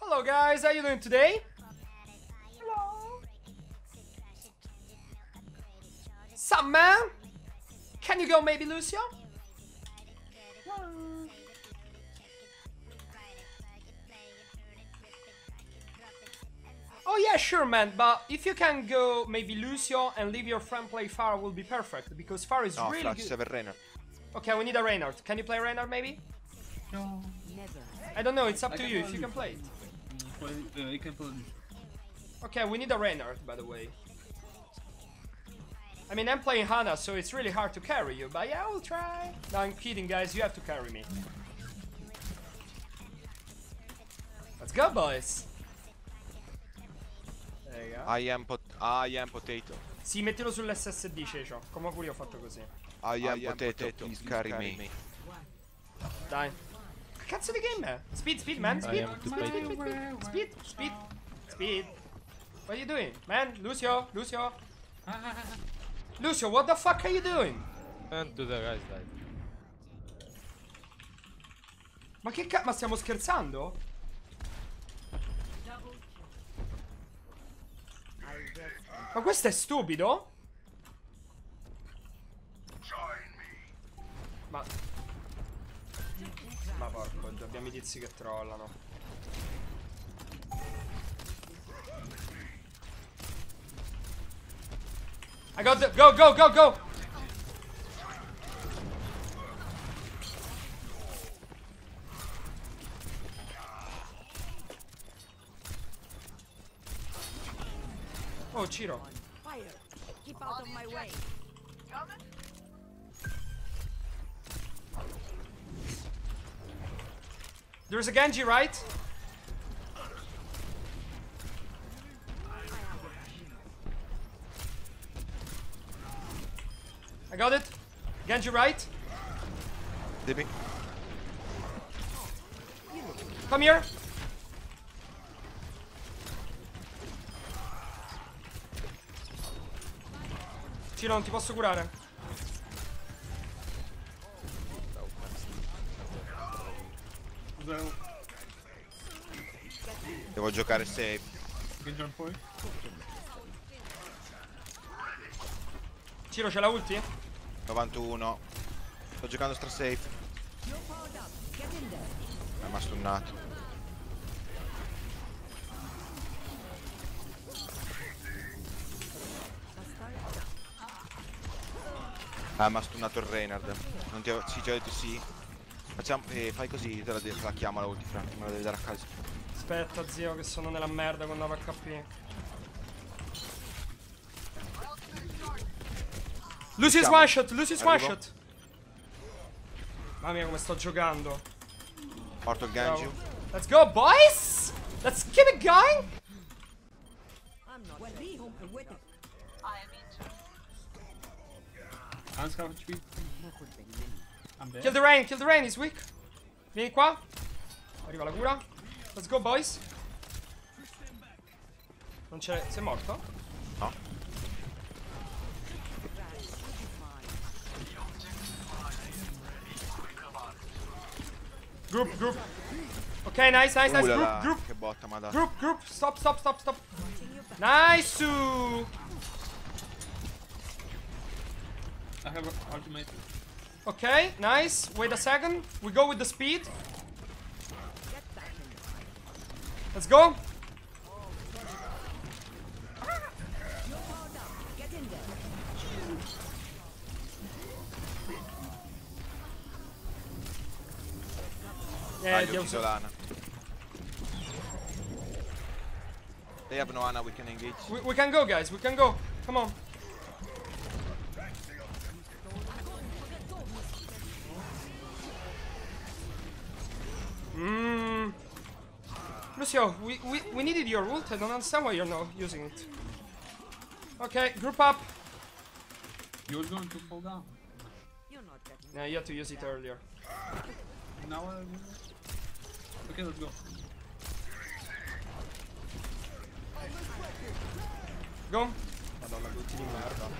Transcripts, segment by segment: Hello guys, how you doing today? Hello. Sup man? Can you go maybe, Lucio? Hello. Oh yeah, sure man, but if you can go maybe Lucio and leave your friend play Far will be perfect, because Far is really good. No, Reinhardt. Okay, we need a Reinhardt. Can you play Reinhardt maybe? No. I don't know, it's up to you if you can play it. I can play it. Okay, we need a Reinhardt by the way. I mean, I'm playing Ana, so it's really hard to carry you, but yeah, I will try. No, I'm kidding guys, you have to carry me. Let's go boys! I am potato. Sì, mettilo sull'SSD, Ciro. Come pure io ho fatto così. I am potato. Please carry me. Dai. Che cazzo di game è? Speed, man. Speed. What are you doing? Man, Lucio. Lucio, what the fuck are you doing? Don't do the guys, dai. Ma che cazzo? Ma stiamo scherzando? Ma questo è stupido? Ma porco, abbiamo i tizi che trollano. I got the... Go! Oh, Ciro. Keep out of my way. There's a Genji, right? I got it. Genji, right? DB. Come here. Ciro, non ti posso curare. Devo giocare safe. Ciro, c'è la ulti? 91. Sto giocando stra safe. Ma stunnato. Ma ha stunnato il Reinhardt. Non ti ho già detto sì. Facciamo, fai così, te la chiamo la ulti, Frank, me la devi dare a casa. Aspetta zio che sono nella merda con la HP. Lucius one shot, Lucius one shot. Mamma mia come sto giocando. Porto il Genji. Let's go boys! Let's keep it going! Kill the rain, he's weak. Vieni qua. Arriva la cura. Let's go boys. Non c'è... sei morto? No. Group. Ok, nice. Group. Che botta ma dai. Group. Stop. Nice. I have an ultimate. Okay, nice. Wait a second. We go with the speed. Let's go. Yeah, they have no Ana, we can engage. We can go, guys. We can go. Come on. Lucio, we needed your ult, I don't understand why you're not using it. Okay, group up. You're going to fall down. No, you had to use it earlier. Now okay, let's go. Go. Madonna, tutti di merda. Non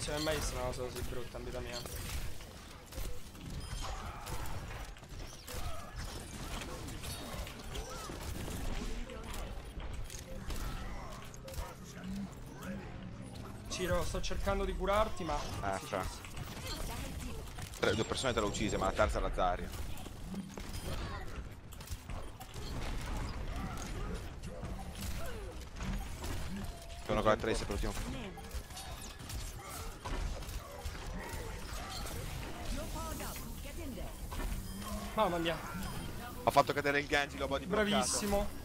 ce n'è mai vista una cosa così brutta in vita mia. Ciro, sto cercando di curarti, ma... Due persone te l'ho uccise, ma la terza è la Zarya. Sono con la trace per l'ultimo. Mamma mia. Ho fatto cadere il Genji, l'ho body bloccato. Bravissimo.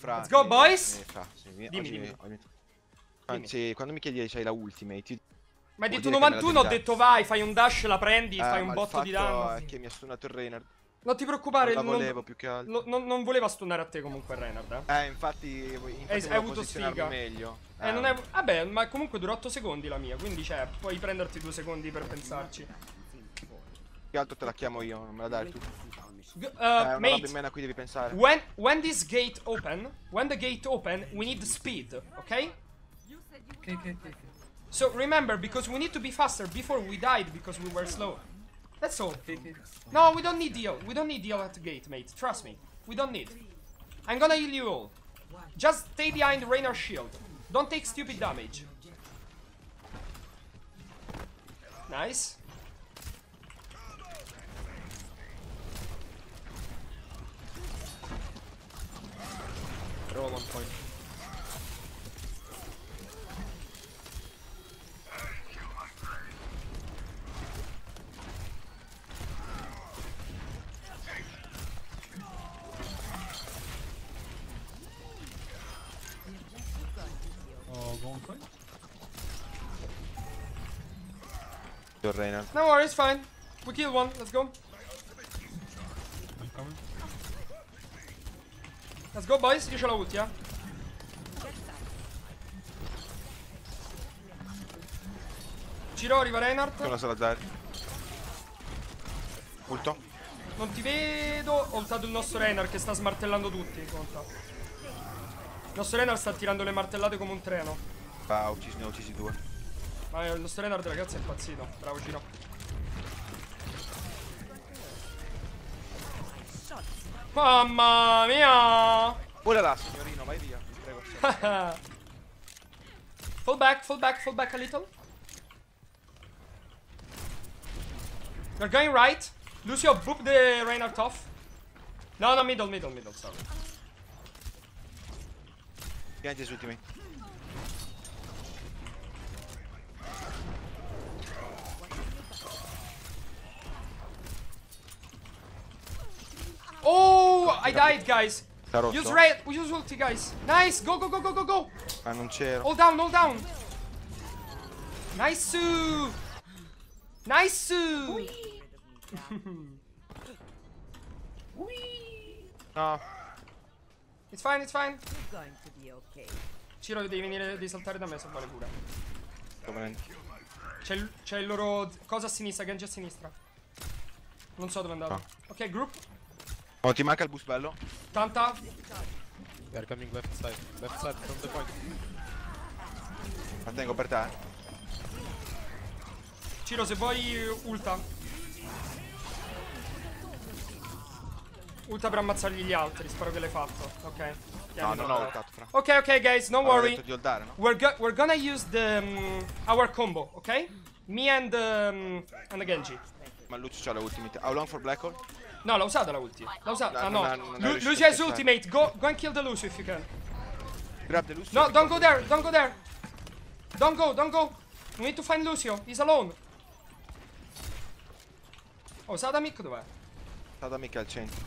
Let's go, boys! Dimmi. Anzi, quando mi chiedi c'hai la ultimate. Ma di tu 91 ho detto vai, fai un dash, la prendi, fai un botto di danno. Che mi ha stunnato il Reinhardt. Non ti preoccupare, non volevo più che altro. Non voleva stunnare a te comunque il Reinhardt. Infatti hai avuto sfiga. Meglio. Non è... Vabbè, ma comunque dura 8 secondi la mia, quindi cioè, puoi prenderti 2 secondi per pensarci. Più che altro te la chiamo io, non me la dai tu. Mate, a cui devi pensare. When this gate open, when the gate open, we need speed, okay? Okay. So remember, because we need to be faster before we died because we were slow. That's all. No, we don't need heal. We don't need heal at the gate, mate. Trust me. We don't need. I'm gonna heal you all. Just stay behind Reinhardt's shield. Don't take stupid damage. Nice. Roll on point. Oh, go on point. Good, Reina. No worries, fine. We killed one. Let's go. I'm coming. Let's go, boys, io ce l'ho ulti, Ciro, arriva Reinhardt. Sono solo Zarya. Ulto. Non ti vedo. Ho ultato il nostro Reinhardt che sta smartellando tutti, conta. Il nostro Reinhardt sta tirando le martellate come un treno. Ne ho uccisi 2. Ma il nostro Reinhardt, ragazzi, è impazzito. Bravo, Ciro. Mamma mia! Ora là, signorino, vai via. Prego. Fall back a little. We're going right. Lucio, boop the Reinhardt off. No, middle, sorry. Genji su di me. Oh, I died, guys. Use ulti, guys. Nice, go. Ah, non c'ero. All down. Nice. No. It's fine. Ciro, devi venire, devi saltare da me se vale pure. Sto venendo. C'è il loro cosa a sinistra, Genji a sinistra. Non so dove è andato. No. Ok, group. Oh, ti manca il boost bello. Tanta. They are coming left side from the point. La tengo per te. Ciro, se vuoi ulta per ammazzargli gli altri, spero che l'hai fatto. Ok. No, ho ultato, fra. Ok, guys, no worry. Detto di ultare, no? We're gonna use the our combo, ok? Me and the Genji. Ma Lucio c'ha la ultimate. How long for black hole? No, l'ha usata la ulti. No. Lucio has ultimate. Go and kill the Lucio if you can. Grab the Lucio. No, don't go there. Don't go. We need to find Lucio. He's alone. Oh, Sadamik dov'è? Sadamik è al centro.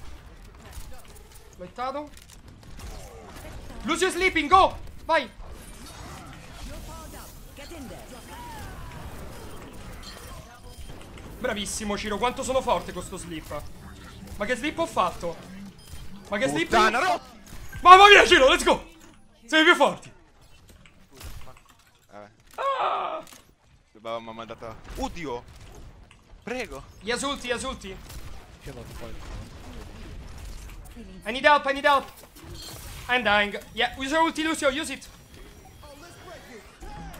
L'ho hittato. Lucio is sleeping, go! Vai! Bravissimo, Ciro, quanto sono forte con sto slip. Ma che slip ho fatto? Ma che slip? Ma va via Ciro, let's go! Siamo più forti! Ah. Dobbiamo mandata. Oddio! Prego! Yasulti, Yasulti! I need help, I need help! I'm dying. Yeah, use your ulti, Lucio, use it!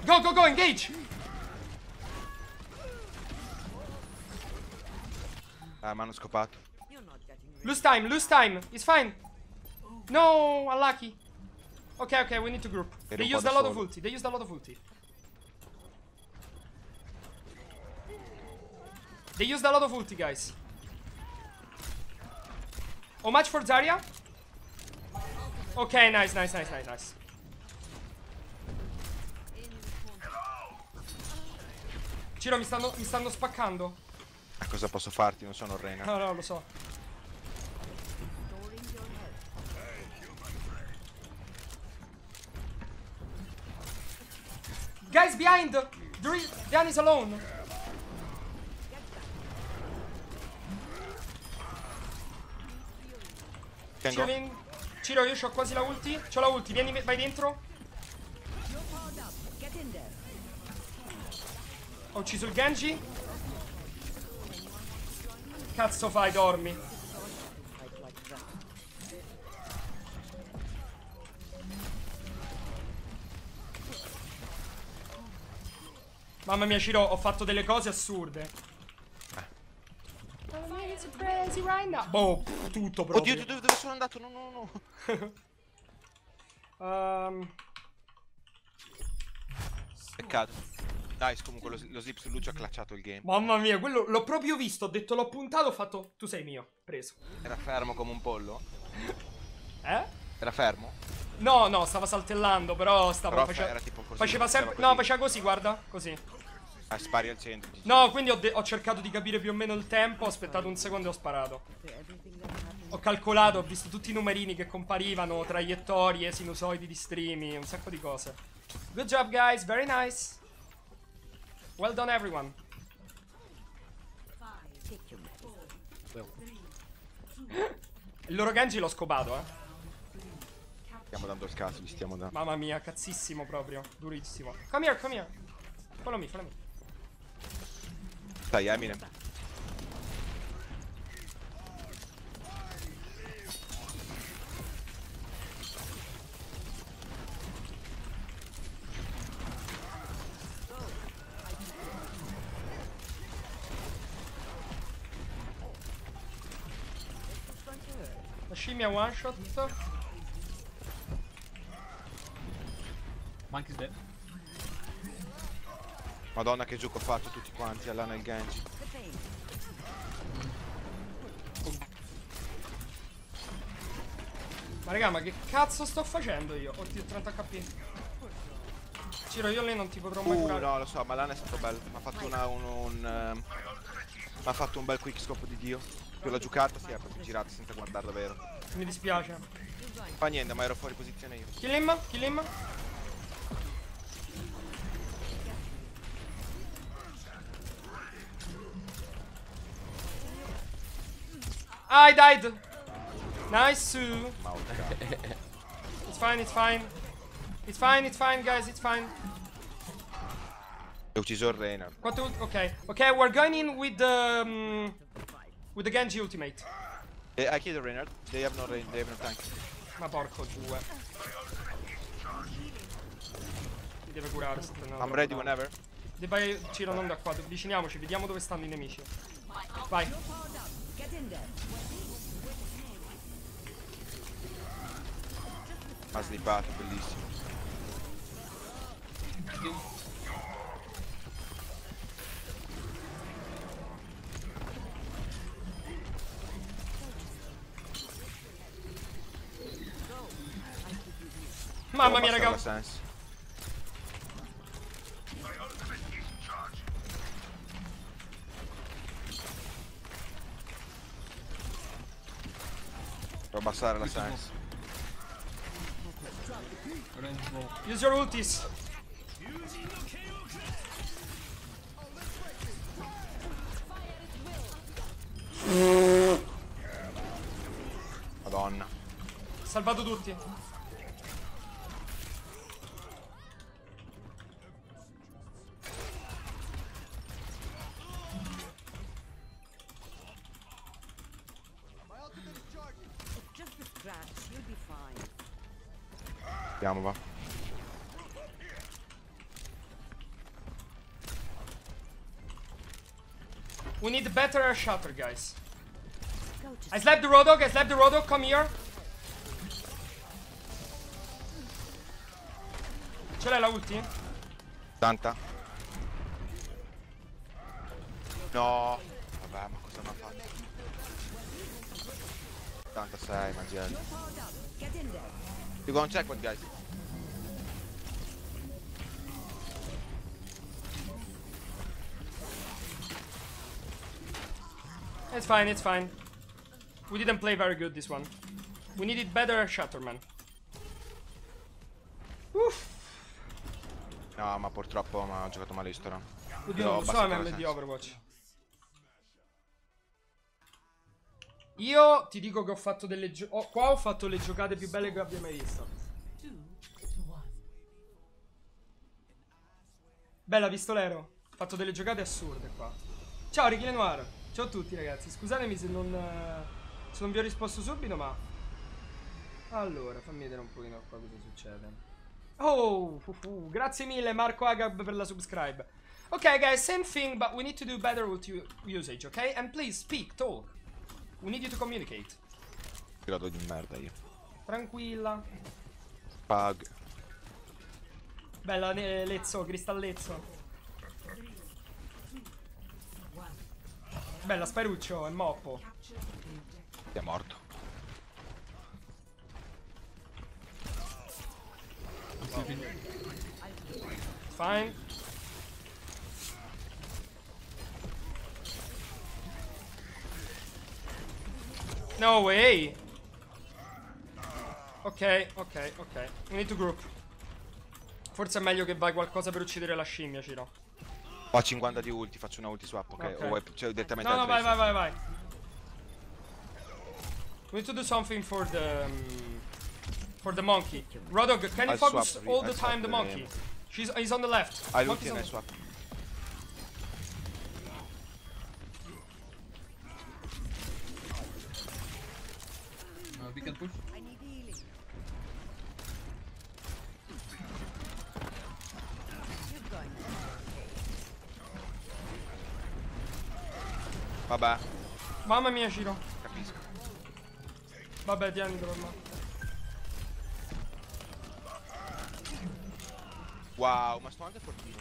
Go, go, go, engage! Ah, mi hanno scopato. Lose time, it's fine. No, unlucky. Ok, ok, we need to group. They used a lot of ulti, they used a lot of ulti. They used a lot of ulti, guys. How much for Zarya? Ok, nice, nice, nice, nice, nice. Ciro, mi stanno spaccando. Ma cosa posso farti? Non sono Reinhardt. No, no, lo so. Guys, behind! Diana is alone! Chilling. Ciro, io c'ho quasi la ulti. C'ho la ulti, vieni, vai dentro. Ho ucciso il Genji. Cazzo fai, dormi. Mamma mia, Ciro, ho fatto delle cose assurde. Boh, tutto proprio. Oddio, dove sono andato? No, no, no. Peccato. Nice, comunque lo slip su Lucio ha clutchato il game. Mamma mia, quello l'ho proprio visto, ho detto, l'ho puntato, ho fatto, tu sei mio, preso. Era fermo come un pollo? Eh? Era fermo? No, no, stava saltellando, però stava facendo... Faceva sempre... No, faceva così, guarda, così. Ah, spari al centro. No, quindi ho cercato di capire più o meno il tempo. Ho aspettato un secondo e ho sparato. Ho calcolato, ho visto tutti i numerini che comparivano, traiettorie, sinusoidi di streami, un sacco di cose. Good job guys, very nice. Well done everyone. Il loro Genji l'ho scopato, eh. Stiamo dando il caso, gli stiamo dando. Mamma mia, cazzissimo proprio, durissimo. Come here, come here. Follow me. Dai, Eminem. La scimmia one shot. Mike is dead. Madonna che gioco ho fatto tutti quanti, Ana e il Genji. Ma raga, ma che cazzo sto facendo io? Oddio, 30 HP. Ciro, io lei non ti potrò mai curare. No, lo so, ma l'Ana è stato bello. Mi ha fatto un bel quick scope di Dio. Più l'ha giocata, si è proprio girata senza guardarla, vero? Mi dispiace. Fa niente, ma ero fuori posizione io. Kill him, kill him. I died! Nice! It's fine, it's fine. It's fine, it's fine, guys, it's fine. Ho ucciso il Reinhardt. Ok, ok, we're going in with the Genji ultimate. I killed the Reinhardt. They have no range, they have no tank. Ma porco due. Mi deve curare, sto prendendo. I'm ready whenever. Deve Ciro, non da qua, avviciniamoci, vediamo dove stanno i nemici. Vai. Ha slippato, bellissimo. Mamma mia raga. Devo abbassare la science. Use your ultis. Madonna. Salvato tutti. Andiamo, va. We need better shutter, guys. I slapped the road dog. I slapped the road dog. Come here. Ce l'hai la ulti? Tanta. No. Vabbè, ma cosa mi ha fatto? 86, mangiare. You go and check what, guys. It's fine, it's fine. We didn't play very good this one. We needed better shutter, man. Uff. No, ma purtroppo ho giocato malissimo. Oddio, non so ML di Overwatch. Io ti dico che ho fatto delle qua ho fatto le giocate più belle che abbia mai visto. Bella, pistolero. Ho fatto delle giocate assurde qua. Ciao Ricky Lenoir. Ciao a tutti ragazzi, scusatemi se non vi ho risposto subito, ma allora fammi vedere un pochino qua cosa succede. Oh, grazie mille Marco Agab per la subscribe. Ok guys, same thing, but we need to do better with usage, ok? And please speak, talk. We need you to communicate. Grado di merda io. Tranquilla. Bug. Bella lezzo, cristallezzo. Bella Sparuccio, è moppo. È morto. Wow. Fine. No way. Ok, ok, ok. We need to group. Forse è meglio che vai qualcosa per uccidere la scimmia, Ciro. Ho 50 di ulti, faccio una ulti swap, ok? O vuoi, cioè, direttamente. No, no, vai, vai, vai, vai. We need to do something for the... for the monkey. Rodog, can you focus all the time the monkey? He's on the left. I look in, I swap. We can push. I need healing. Vabbè. Mamma mia, Ciro. Capisco. Vabbè, tieni ormai. Wow, ma sto anche fortino.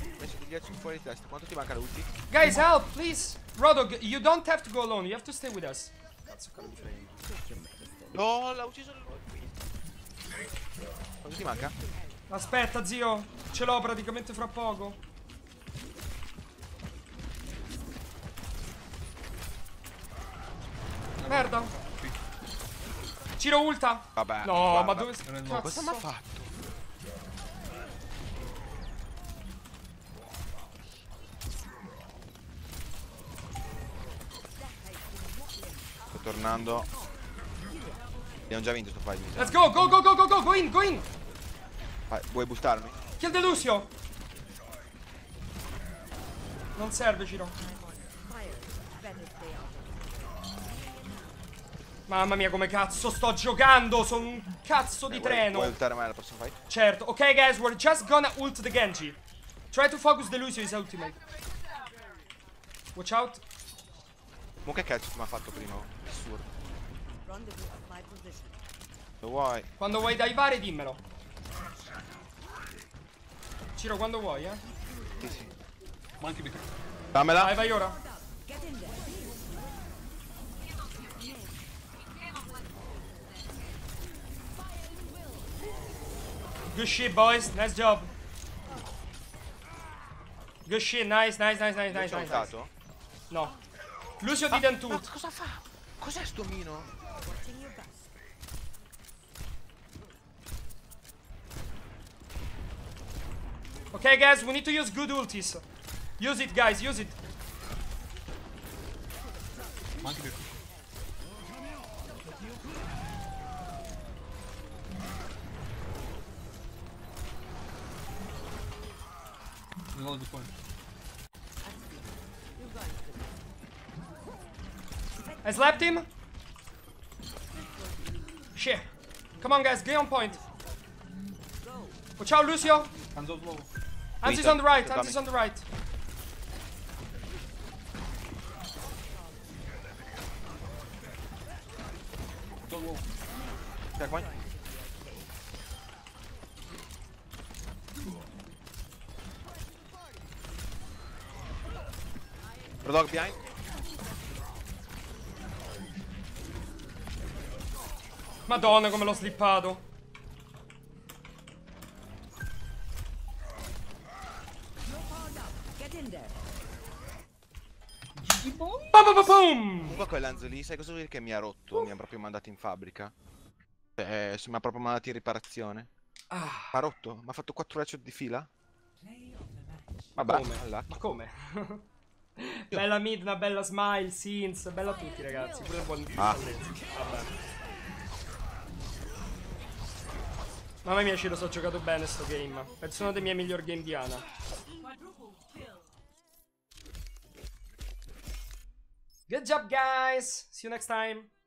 Invece di dirci fuori di testa, quanto ti manca l'ulti? Guys, help, please! Rodog, you don't have to go alone, you have to stay with us. Cazzo, calo di frame. No, l'ha ucciso il Rodog. Quanto ti manca? Aspetta, zio, ce l'ho praticamente fra poco. Merda. Ciro ulta. Vabbè. No, guarda, ma dove... Cazzo. Cosa mi ha fatto? Tornando. Abbiamo già vinto sto fight. Let's go, go, go, go, go, go, go in, go in. Vuoi bustarmi? Kill the Lucio. Non serve, Ciro. Mamma mia, come cazzo sto giocando. Sono un cazzo di treno. Vuoi ultare mai la prossima fight? Certo. Ok guys, we're just gonna ult the Genji. Try to focus the Lucio, his ultimate. Watch out. Ma che cazzo mi ha fatto prima? Assurdo. Lo vuoi? Quando vuoi divare dimmelo. Ciro, quando vuoi, eh? Sì, sì. Ma anche mica. Dammela. Vai, vai ora. Good shit, boys. Nice job. Good shit, nice, nice, nice, nice, nice, nice. No. Lucio di Dantu. Cosa fa? Cos'è sto mino? Ok guys, we need to use good ultis. Use it guys, use it. roll before. I slapped him. Shit. Come on, guys, get on point. Watch out, Lucio. Hanzo's low. Hanzo's on the right. Hanzo's on the right. Checkpoint. Rodog behind. Madonna, come l'ho slippato. Boom! Comunque quell'Anzo lì, sai cosa vuol dire che mi ha rotto? Mi ha proprio mandato in fabbrica. Mi ha proprio mandato in riparazione. Ah. Mi ha rotto? Mi ha fatto 4 reccio di fila? Vabbè, ma come? Bella Midna, bella Smile, Sins, bella a tutti ragazzi. Pure il buon vabbè. Mamma mia Ciro, so giocato bene sto game. Penso uno dei miei migliori game di Ana. Good job guys, see you next time.